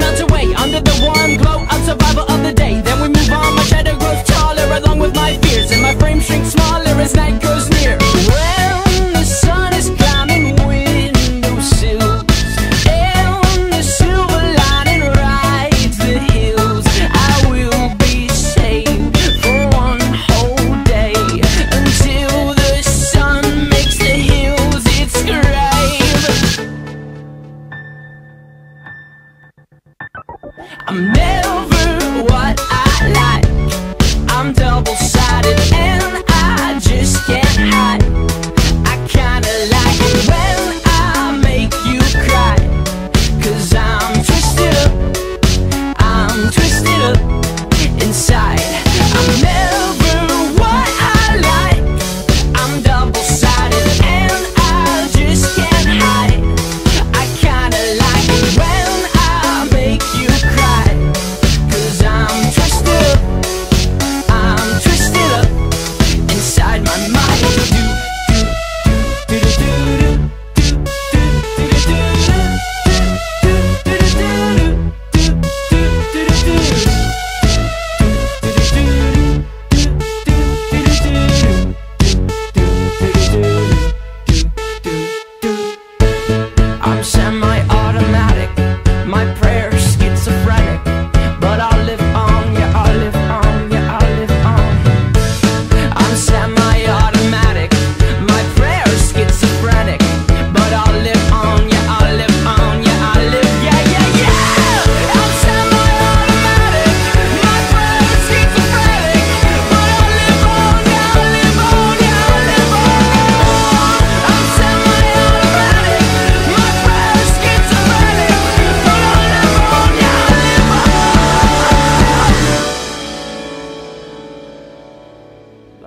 melts away under the warm glow of survival of the day. Then we move on, my shadow grows taller along with my fears, and my frame shrinks smaller as night grows near. When the sun is climbing windowsills and the silver lining rides the hills, I will be saved for one whole day until the sun makes the hills its grave. I'm never what I like. I'm double-sided and I just can't hide. I kinda like it when I make you cry, 'cause I'm twisted up inside. I'm never what I like. I'm double-sided and I just can't hide. I kinda like it when I make you cry, 'cause I'm twisted up inside my mind. I'm semi-automatic, my prayer's schizophrenic, but I'll live on, yeah, I'll live on, yeah, I'll live on. I'm semi-automatic, my prayer's schizophrenic, but I'll live on, yeah, I'll live on, yeah, I'll live, yeah, yeah, yeah. I'm semi-automatic, my prayer's schizophrenic, but I'll live on, yeah, I'll live on, yeah, I'll live on. I'm semi-automatic, my prayer's schizophrenic, but I'll live on, yeah, I'll live on.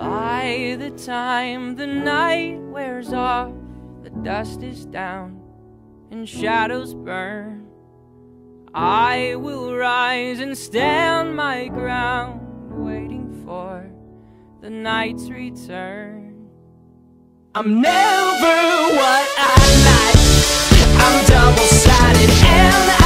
By the time the night wears off, the dust is down and shadows burn, I will rise and stand my ground, waiting for the night's return. I'm never what I like. I'm double-sided and